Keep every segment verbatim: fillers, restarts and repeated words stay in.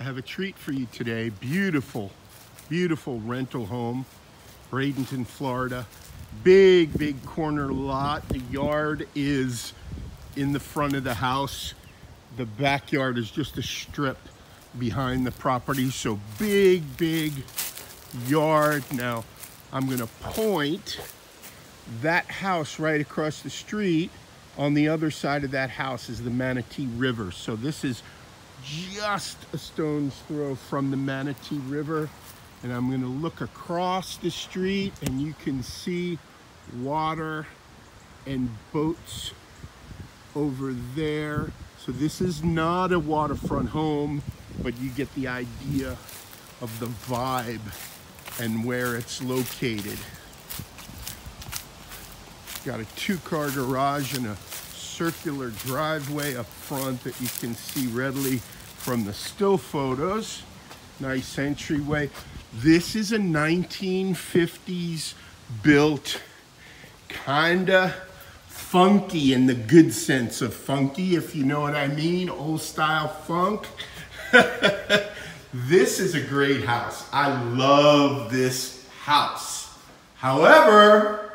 I have a treat for you today. Beautiful, beautiful rental home, Bradenton, Florida. Big, big corner lot. The yard is in the front of the house. The backyard is just a strip behind the property. So big, big yard. Now, I'm gonna point that house right across the street. On the other side of that house is the Manatee River. So this is just a stone's throw from the Manatee River. And I'm gonna look across the street and you can see water and boats over there. So this is not a waterfront home, but you get the idea of the vibe and where it's located. Got a two-car garage and a circular driveway up front that you can see readily from the still photos. Nice entryway. This is a nineteen fifties built, kinda funky in the good sense of funky, if you know what I mean, old style funk. This is a great house. I love this house. However,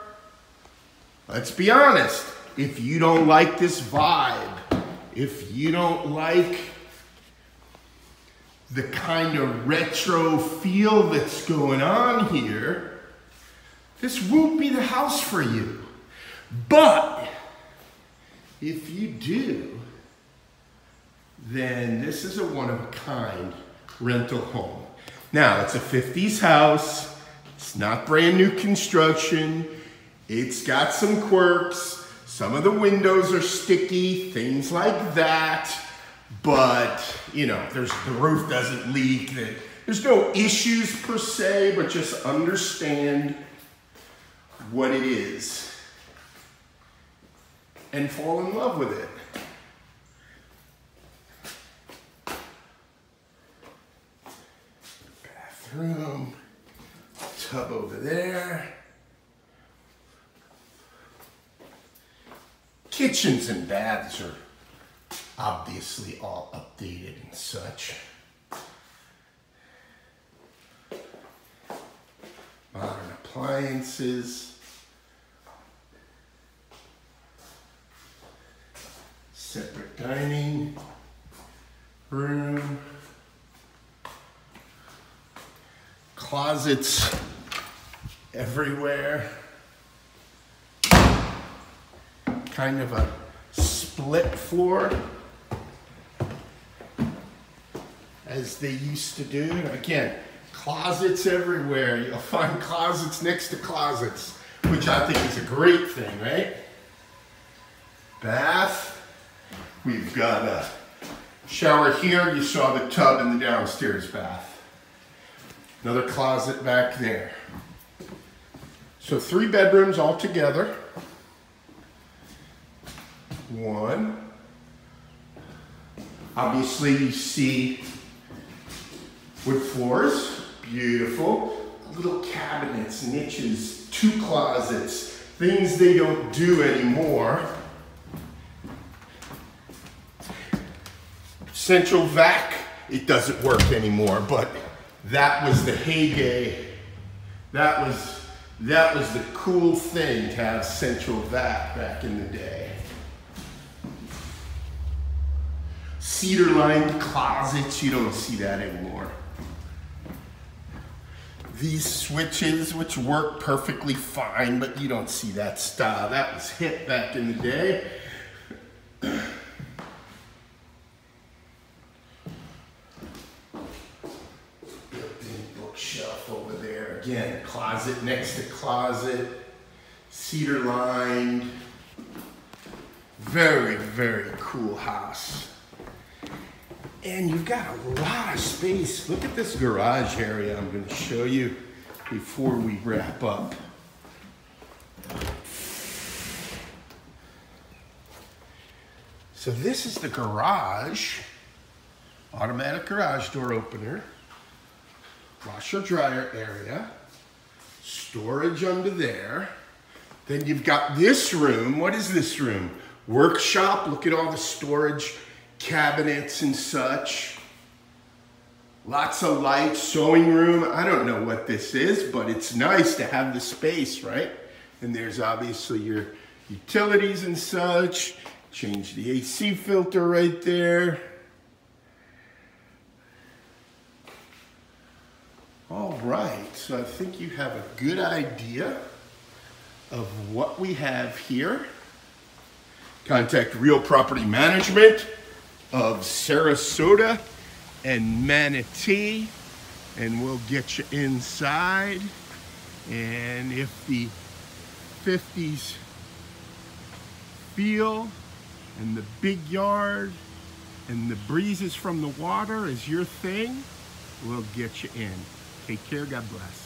let's be honest. If you don't like this vibe, if you don't like the kind of retro feel that's going on here, this won't be the house for you. But if you do, then this is a one-of-a-kind rental home. Now, it's a fifties house. It's not brand new construction. It's got some quirks. Some of the windows are sticky, things like that. But, you know, there's, the roof doesn't leak. There's no issues per se, but just understand what it is and fall in love with it. Bathroom, tub over there. Kitchens and baths are obviously all updated and such. Modern appliances. Separate dining room. Closets everywhere. Kind of a split floor, as they used to do. Again, closets everywhere. You'll find closets next to closets, which I think is a great thing, right? Bath. We've got a shower here. You saw the tub in the downstairs bath. Another closet back there. So three bedrooms all together. One. Obviously you see wood floors, beautiful. Little cabinets, niches, two closets, things they don't do anymore. Central vac, it doesn't work anymore, but that was the heyday. That was, that was the cool thing to have central vac back in the day. Cedar-lined closets, you don't see that anymore. These switches, which work perfectly fine, but you don't see that style. That was hip back in the day. Built-in bookshelf over there. Again, closet next to closet, cedar-lined. Very, very cool house. And you've got a lot of space. Look at this garage area I'm going to show you before we wrap up. So this is the garage. Automatic garage door opener. Washer dryer area. Storage under there. Then you've got this room. What is this room? Workshop. Look at all the storage cabinets and such. Lots of lights, sewing room. I don't know what this is, but it's nice to have the space, right? And there's obviously your utilities and such. Change the A C filter right there. All right, so I think you have a good idea of what we have here. Contact Real Property Management of Sarasota and Manatee, and we'll get you inside. And if the fifties feel and the big yard and the breezes from the water is your thing, we'll get you in. Take care, God bless.